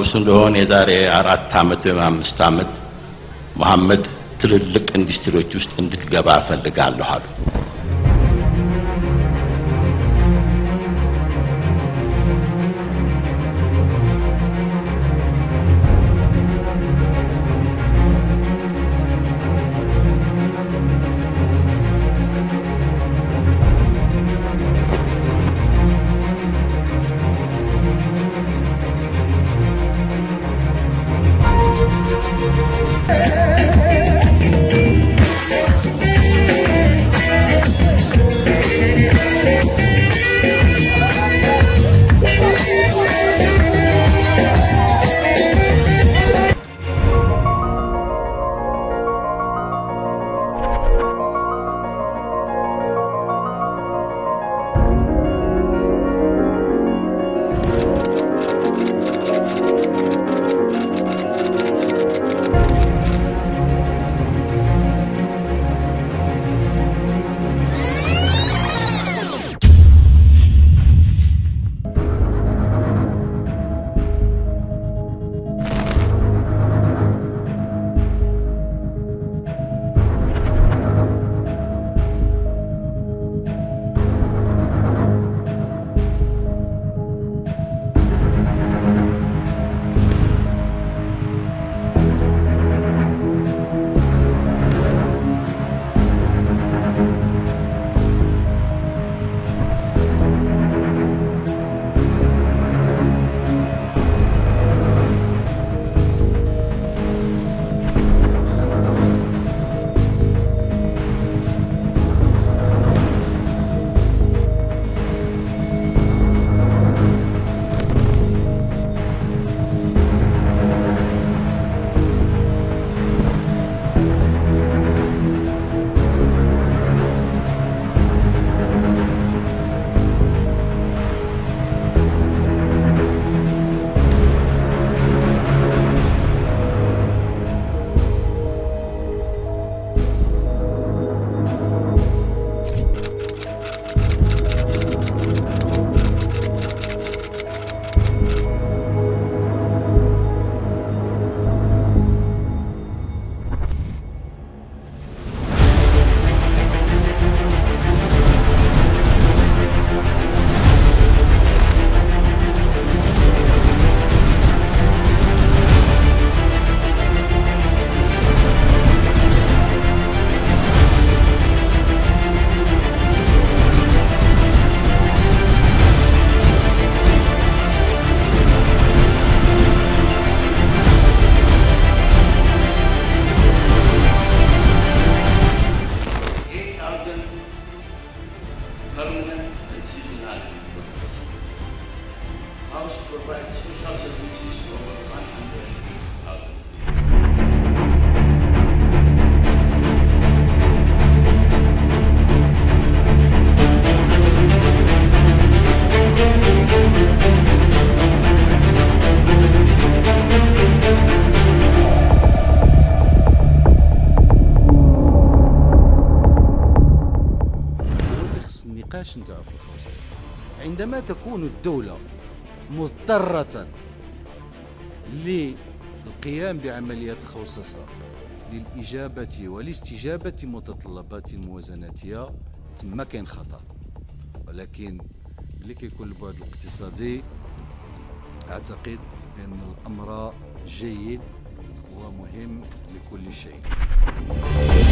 ታስታውሱ እንደሆነ የዛሬ 4 አመት ወይም 5 አመት መሐመድ ትልልቅ ኢንዱስትሪዎች ውስጥ እንድትገባ ፈልጋለሁ አሉ። عندما تكون الدولة مضطرة للقيام بعمليات خصصة للإجابة والاستجابة متطلبات موازناتية تما كاين خطأ، ولكن اللي كيكون البعد الاقتصادي أعتقد بأن الأمر جيد ومهم لكل شيء.